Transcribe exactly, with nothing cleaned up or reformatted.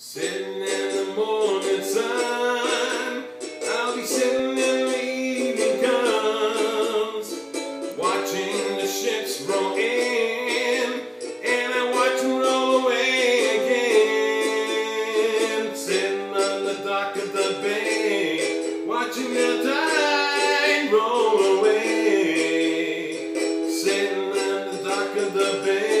Sitting in the morning sun, I'll be sitting in the evening comes, watching the ships roll in, and I watch them roll away again. Sitting on the dock of the bay, watching the tide roll away. Sitting on the dock of the bay.